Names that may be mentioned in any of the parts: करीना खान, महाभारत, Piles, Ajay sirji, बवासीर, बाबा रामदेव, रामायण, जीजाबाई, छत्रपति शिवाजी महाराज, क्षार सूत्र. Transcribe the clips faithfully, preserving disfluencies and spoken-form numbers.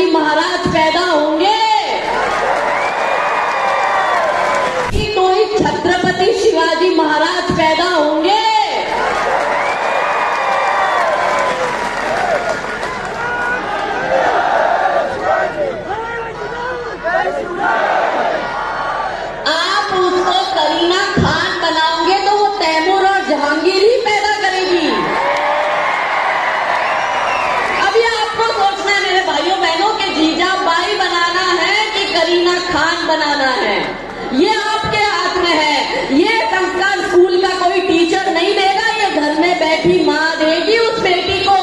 शिवाजी महाराज पैदा होंगे। छत्रपति शिवाजी महाराज पैदा होंगे। आप उसको करीना खान बनाओगे तो वो तैमूर और जहांगीर ही पैदा करेगी। अभी आपको सोचना है मेरे भाइयों बहनों कि जीजाबाई बनाना है कि करीना खान बनाना है, ये आपके हाथ में है। ये संस्कार स्कूल का कोई टीचर नहीं देगा, ये घर में बैठी माँ देगी उस बेटी को।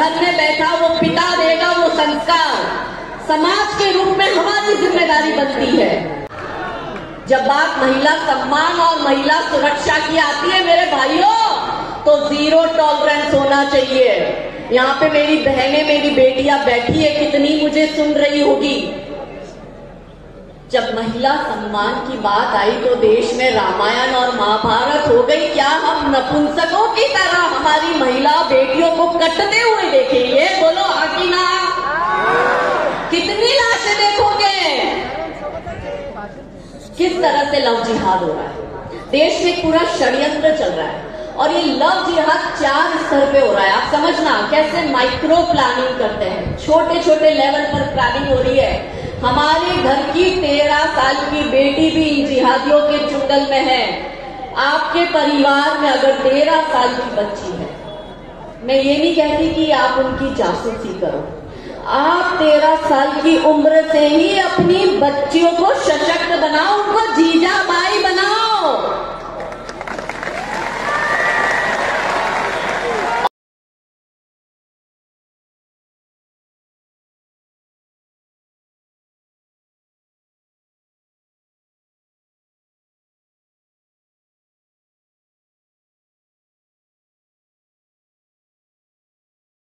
घर में बैठा वो पिता देगा वो संस्कार। समाज के रूप में हमारी जिम्मेदारी बनती है। जब बात महिला सम्मान और महिला सुरक्षा की आती है मेरे भाइयों, तो जीरो टॉलरेंस होना चाहिए। यहाँ पे मेरी बहनें मेरी बेटियां बैठी है, कितनी मुझे सुन रही होगी। जब महिला सम्मान की बात आई तो देश में रामायण और महाभारत हो गई। क्या हम नपुंसकों की तरह हमारी महिला बेटियों को कटते हुए देखेंगे? बोलो आकीना, कितनी लाशें देखोगे? किस तरह से लव जिहाद हो रहा है देश में, पूरा षड्यंत्र चल रहा है। और ये लव जिहाद चार स्तर पे हो रहा है। आप समझना कैसे माइक्रो प्लानिंग करते हैं, छोटे छोटे लेवल पर प्लानिंग हो रही है। हमारे घर की तेरह साल की बेटी भी इन जिहादियों के चुंगल में है। आपके परिवार में अगर तेरह साल की बच्ची है, मैं ये नहीं कहती कि आप उनकी जासूसी करो। आप तेरह साल की उम्र से ही अपनी बच्चियों को सशक्त बनाओ, उनको जीजाबाई बनाओ।